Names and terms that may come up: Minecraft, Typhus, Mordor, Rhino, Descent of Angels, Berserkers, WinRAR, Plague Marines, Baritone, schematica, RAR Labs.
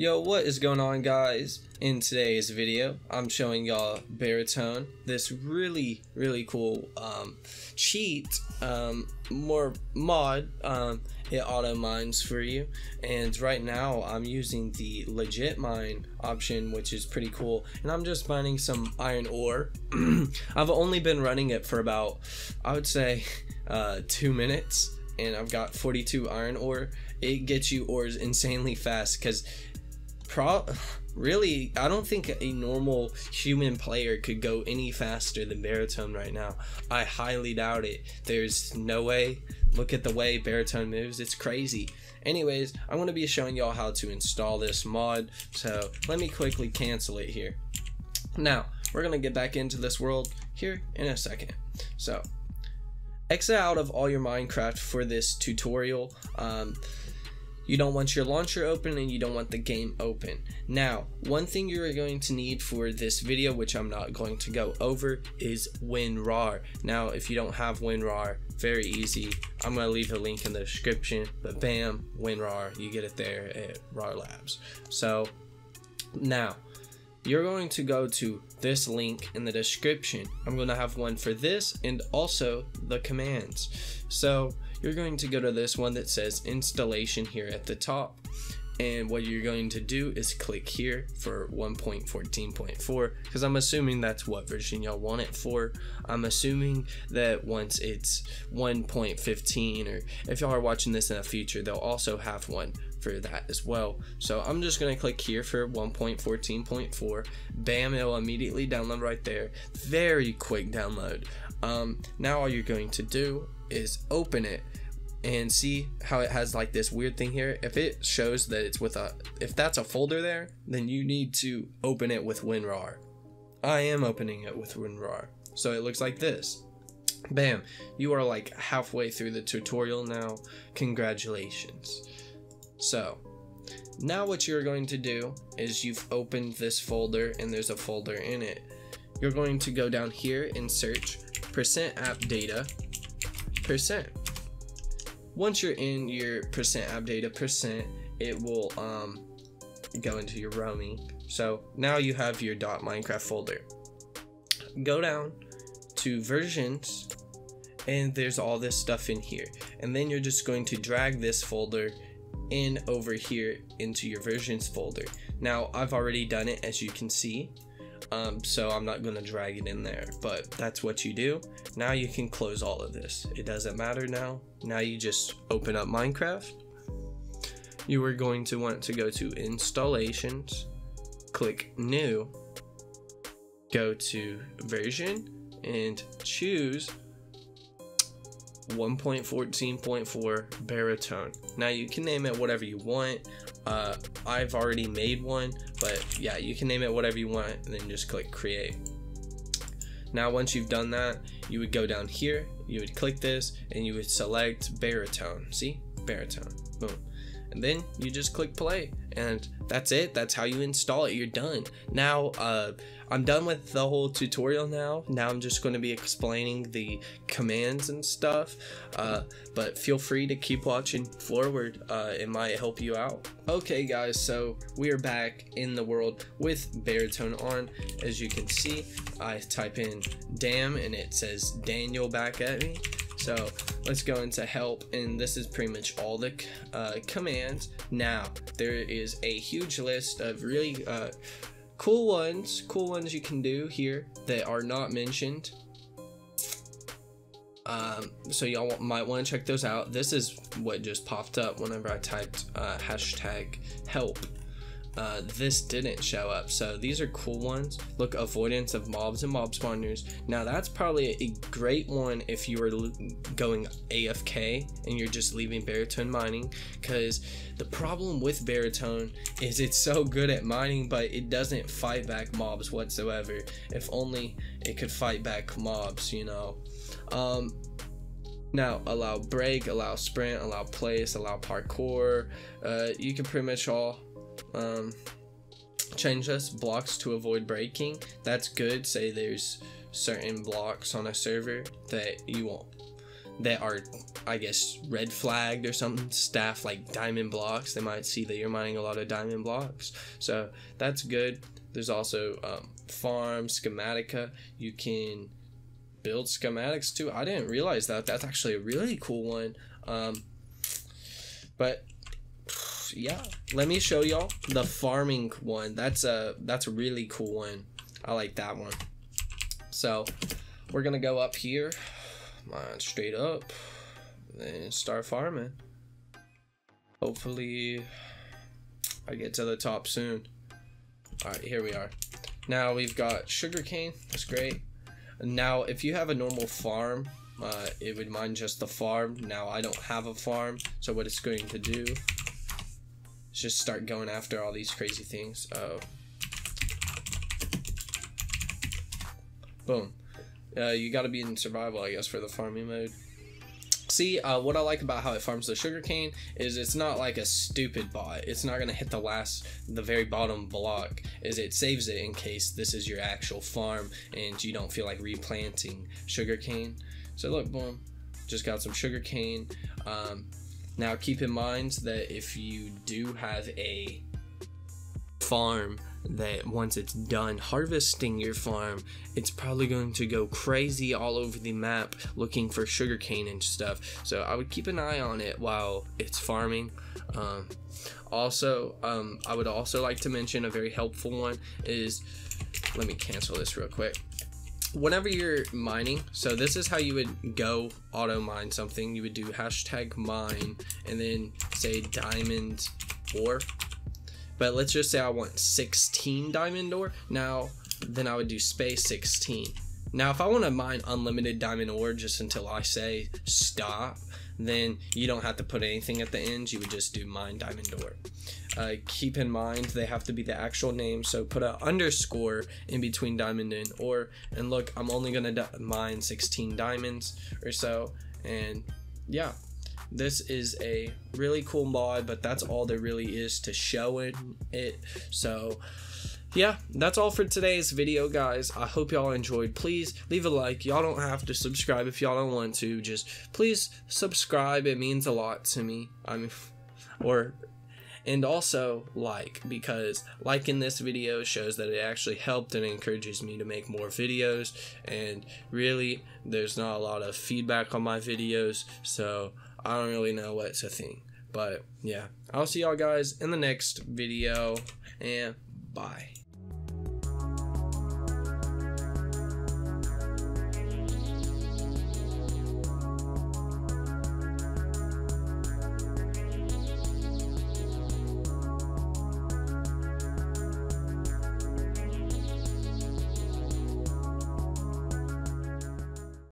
Yo, what is going on, guys? In today's video, I'm showing y'all Baritone, this really cool cheat, more mod. It auto mines for you, and right now I'm using the legit mine option, which is pretty cool, and I'm just mining some iron ore. I've only been running it for about, I would say, 2 minutes, and I've got 42 iron ore. It gets you ores insanely fast because really, I don't think a normal human player could go any faster than Baritone right now. I highly doubt it. There's no way. Look at the way Baritone moves. It's crazy. Anyways, I'm going to be showing y'all how to install this mod, so let me quickly cancel it here. Now, we're going to get back into this world here in a second. So, exit out of all your Minecraft for this tutorial. You don't want your launcher open and you don't want the game open. Now, one thing you are going to need for this video, which I'm not going to go over, is WinRAR. Now, if you don't have WinRAR, very easy. I'm gonna leave the link in the description, but bam, WinRAR, you get it there at RAR Labs. So now, you're going to go to this link in the description. I'm going to have one for this and also the commands. So you're going to go to this one that says installation here at the top. And what you're going to do is click here for 1.14.4, because I'm assuming that's what version y'all want it for. I'm assuming that once it's 1.15, or if y'all are watching this in the future, they'll also have one for that as well. So I'm just going to click here for 1.14.4. Bam, it'll immediately download right there. Very quick download. Now all you're going to do is open it. And see how it has like this weird thing here. If it shows that it's with a, if that's a folder there, then you need to open it with WinRAR. I am opening it with WinRAR. So it looks like this. Bam, you are like halfway through the tutorial now. Congratulations. So now what you're going to do is you've opened this folder and there's a folder in it. You're going to go down here and search %appdata%. Once you're in your %appdata%, it will go into your roaming. So now you have your .minecraft folder. Go down to versions, and there's all this stuff in here. And then you're just going to drag this folder in over here into your versions folder. Now I've already done it, as you can see, so I'm not going to drag it in there, but that's what you do. Now you can close all of this. It doesn't matter now. Now you just open up Minecraft. You are going to want to go to installations, click new, go to version, and choose 1.14.4 Baritone. Now you can name it whatever you want. I've already made one, but yeah, you can name it whatever you want, and then just click create. Now once you've done that, you would go down here, you would click this, and you would select Baritone. See? Baritone. Boom. And then you just click play, and that's it. That's how you install it. You're done. Now I'm done with the whole tutorial now. Now I'm just going to be explaining the commands and stuff, but feel free to keep watching forward. It might help you out. Okay guys, so we are back in the world with Baritone on. As you can see, I type in damn and it says Daniel back at me. So let's go into help, and this is pretty much all the commands. Now there is a huge list of really cool ones you can do here that are not mentioned. So y'all might want to check those out. This is what just popped up whenever I typed hashtag help. This didn't show up, so these are cool ones. Look, avoidance of mobs and mob spawners. Now that's probably a great one if you are going AFK and you're just leaving Baritone mining, because the problem with Baritone is it's so good at mining, but it doesn't fight back mobs whatsoever. If only it could fight back mobs, you know. Now allow break, allow sprint, allow place, allow parkour. You can pretty much all change this. Blocks to avoid breaking, that's good. Say there's certain blocks on a server that you won't that are, I guess, red flagged or something, staff like diamond blocks. They might see that you're mining a lot of diamond blocks, so that's good. There's also farm schematica. You can build schematics too. I didn't realize that. That's actually a really cool one. But yeah, let me show y'all the farming one. That's a really cool one. I like that one. So we're gonna go up here, mine straight up, and start farming. Hopefully I get to the top soon. All right, here we are. Now we've got sugarcane. That's great. Now if you have a normal farm, it would mine just the farm. Now I don't have a farm, so what it's going to do is just start going after all these crazy things. Oh, boom. You gotta be in survival, I guess, for the farming mode. See, what I like about how it farms the sugarcane is it's not like a stupid bot. It's not gonna hit the very bottom block, is it saves it in case this is your actual farm and you don't feel like replanting sugarcane. So look, boom, just got some sugarcane. Now keep in mind that if you do have a farm, that once it's done harvesting your farm, it's probably going to go crazy all over the map looking for sugarcane and stuff, so I would keep an eye on it while it's farming. I would also like to mention a very helpful one is, let me cancel this real quick. Whenever you're mining, so this is how you would go auto mine something. You would do hashtag mine and then say diamond ore. But let's just say I want 16 diamond ore. Now, then I would do space 16. Now, if I want to mine unlimited diamond ore just until I say stop, then you don't have to put anything at the end. You would just do mine diamond ore. Keep in mind, they have to be the actual name. So put an underscore in between diamond and ore. And look, I'm only going to mine 16 diamonds or so. And yeah. This is a really cool mod, but that's all there really is to show in it. So yeah, that's all for today's video, guys. I hope y'all enjoyed. Please leave a like. Y'all don't have to subscribe if y'all don't want to. Just please subscribe. It means a lot to me. And also like, because liking this video shows that it actually helped and encourages me to make more videos. And really, there's not a lot of feedback on my videos, so I don't really know what's a thing, but yeah, I'll see y'all guys in the next video, and bye.